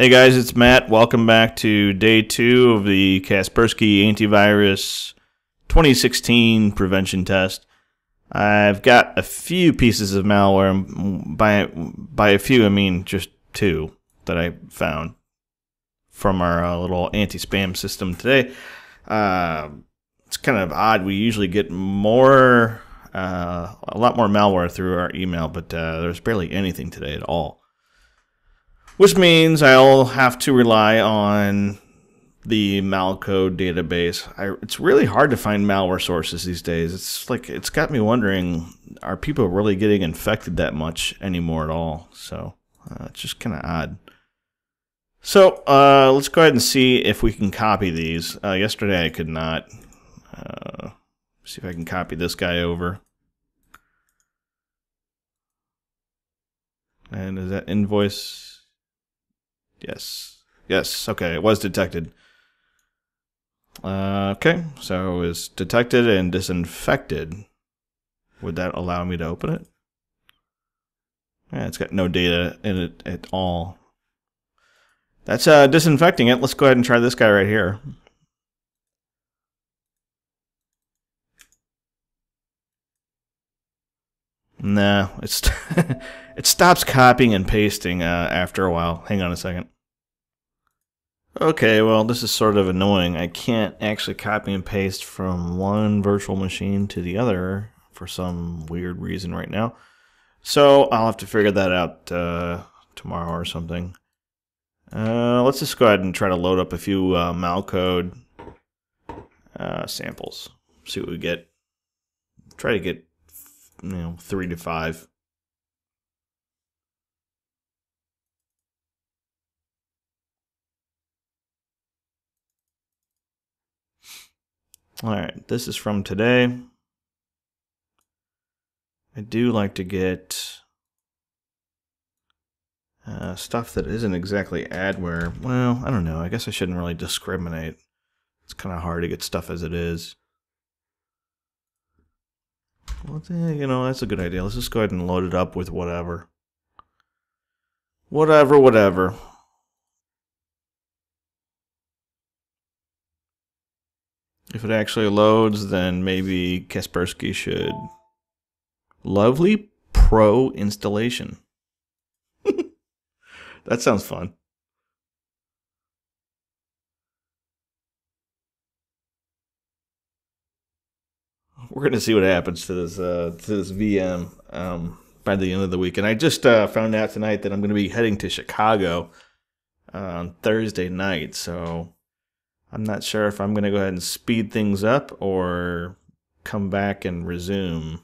Hey guys, it's Matt. Welcome back to day 2 of the Kaspersky Anti-Virus 2016 prevention test. I've got a few pieces of malware. By a few, I mean just 2 that I found from our little anti-spam system today. It's kind of odd. We usually get more, a lot more malware through our email, but there's barely anything today at all. Which means I'll have to rely on the malcode database. It's really hard to find malware sources these days. It's got me wondering, are people really getting infected that much anymore at all? So it's just kind of odd. So let's go ahead and see if we can copy these. Yesterday I could not. See if I can copy this guy over. And is that invoice? Yes. Yes. Okay. It was detected. Okay. So it was detected and disinfected. Would that allow me to open it? Yeah, it's got no data in it at all. That's disinfecting it. Let's go ahead and try this guy right here. No, it stops copying and pasting after a while. Hang on a second. Okay, well, this is sort of annoying. I can't actually copy and paste from one virtual machine to the other for some weird reason right now. So I'll have to figure that out tomorrow or something. Let's just go ahead and try to load up a few malcode samples. See what we get. Try to get, 3 to 5. All right, this is from today. I do like to get stuff that isn't exactly adware. Well, I don't know. I guess I shouldn't really discriminate. It's kind of hard to get stuff as it is. Well, that's a good idea. Let's just go ahead and load it up with whatever. Whatever. If it actually loads, then maybe Kaspersky should... Lovely Pro installation. That sounds fun. We're gonna see what happens to this VM by the end of the week. And I just found out tonight that I'm gonna be heading to Chicago on Thursday night, so I'm not sure if I'm gonna go ahead and speed things up or come back and resume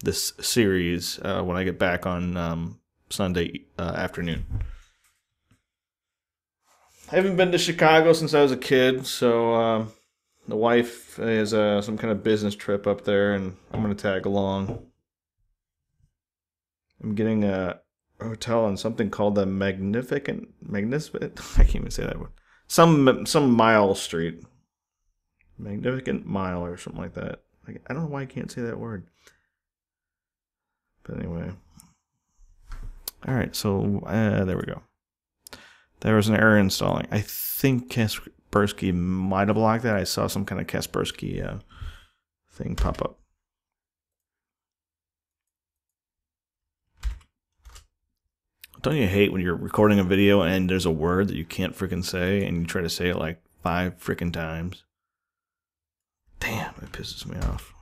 this series when I get back on Sunday afternoon. I haven't been to Chicago since I was a kid, so. The wife is some kind of business trip up there, and I'm going to tag along. I'm getting a hotel in something called the Magnificent. I can't even say that one. Some mile street, Magnificent Mile or something like that. I don't know why I can't say that word. But anyway, all right. So there we go. There was an error installing. I think Kaspersky might have blocked that. I saw some kind of Kaspersky thing pop up. Don't you hate when you're recording a video and there's a word that you can't freaking say and you try to say it like 5 freaking times? Damn, it pisses me off.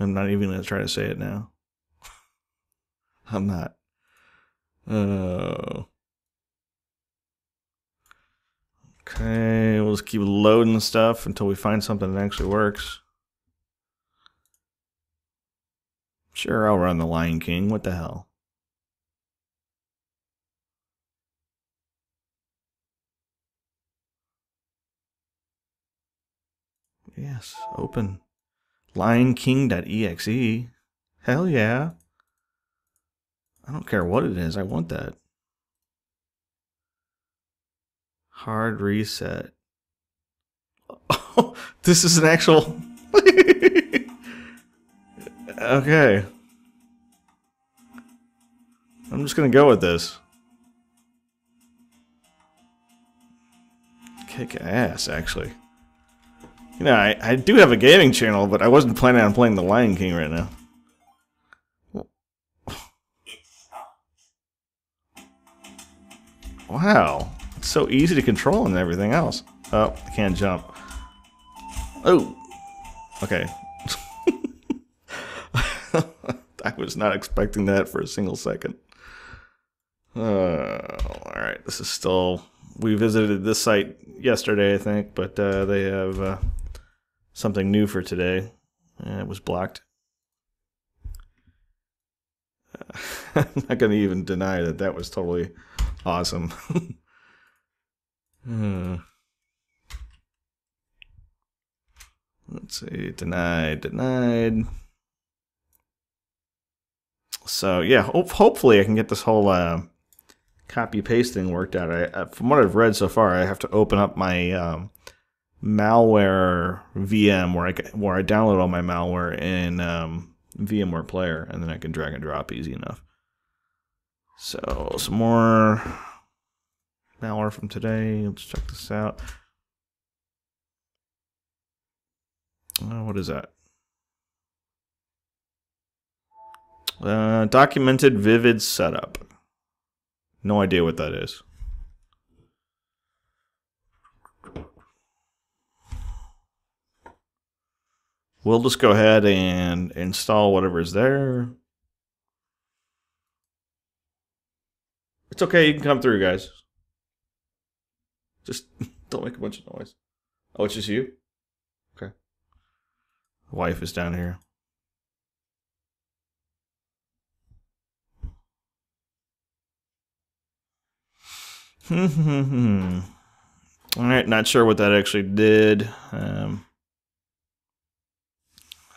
I'm not even going to try to say it now. I'm not. Okay, we'll just keep loading stuff until we find something that actually works. Sure, I'll run the Lion King. What the hell? Yes, open. LionKing.exe. Hell yeah. I don't care what it is. I want that. Hard reset. Oh, this is an actual... Okay. I'm just gonna go with this. Kick ass, actually. You know, I do have a gaming channel, but I wasn't planning on playing The Lion King right now. Wow. It's so easy to control and everything else. Oh, I can't jump. Oh. Okay. I was not expecting that for a single second. Alright, this is still... We visited this site yesterday, I think, but they have something new for today. It was blocked. I'm not going to even deny that that was totally... awesome. Let's see. Denied. Denied. So, yeah. Hopefully I can get this whole copy-paste thing worked out. From what I've read so far, I have to open up my malware VM where I download all my malware in VMware Player, and then I can drag and drop easy enough. So, some more malware from today. Let's check this out. What is that? Documented Vivid Setup. No idea what that is. We'll just go ahead and install whatever is there. It's okay, you can come through, guys. Just don't make a bunch of noise. Oh, it's just you? Okay. Wife is down here. Alright, not sure what that actually did. I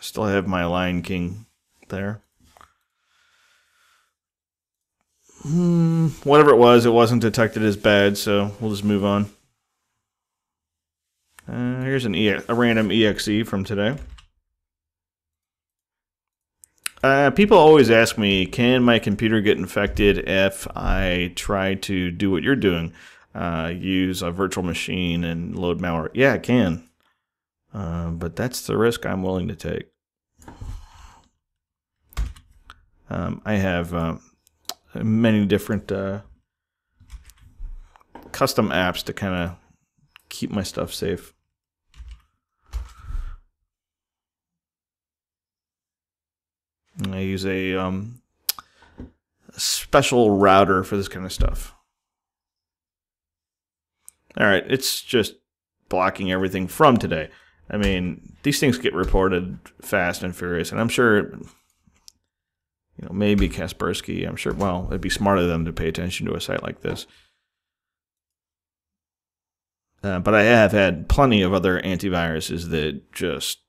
still have my Lion King there. Whatever it wasn't detected as bad, so we'll just move on. Here's a random EXE from today. People always ask me, can my computer get infected if I try to do what you're doing? Use a virtual machine and load malware. Yeah, it can. But that's the risk I'm willing to take. I have... many different custom apps to kind of keep my stuff safe. And I use a special router for this kind of stuff. All right, it's just blocking everything from today. I mean, these things get reported fast and furious, and I'm sure... You know, maybe Kaspersky, I'm sure, well, it'd be smart of them to pay attention to a site like this. But I have had plenty of other antiviruses that just,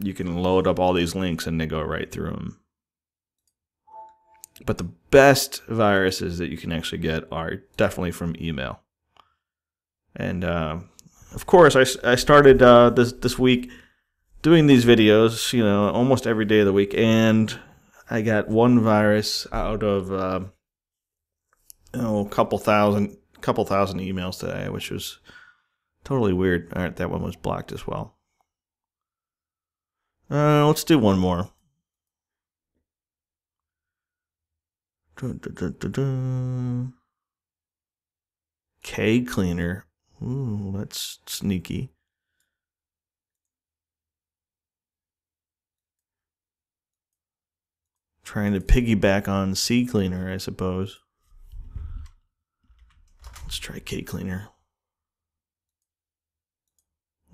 you can load up all these links and they go right through them. But the best viruses that you can actually get are definitely from email. And, of course, I started this week doing these videos, you know, almost every day of the week, and... I got one virus out of a couple thousand emails today, which was totally weird. All right, that one was blocked as well. Let's do one more. K Cleaner. Ooh, that's sneaky. Trying to piggyback on C Cleaner, I suppose. Let's try K Cleaner.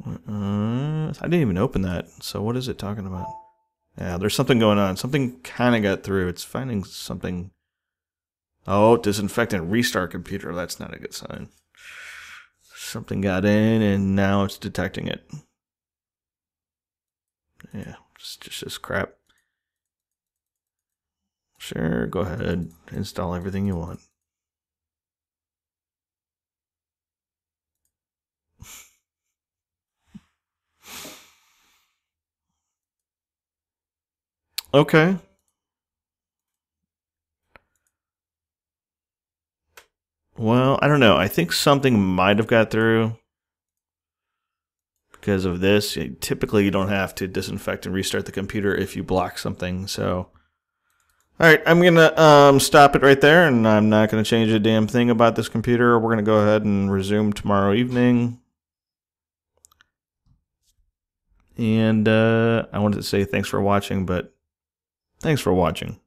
I didn't even open that. So what is it talking about? Yeah, there's something going on. Something kind of got through. It's finding something. Oh, disinfectant, restart computer. That's not a good sign. Something got in, and now it's detecting it. Yeah, it's just this crap. Sure, go ahead. Install everything you want. Okay. Well, I don't know. I think something might have got through because of this. Typically, you don't have to disinfect and restart the computer if you block something. So, all right, I'm going to stop it right there, and I'm not going to change a damn thing about this computer. We're going to go ahead and resume tomorrow evening. And I wanted to say thanks for watching, but thanks for watching.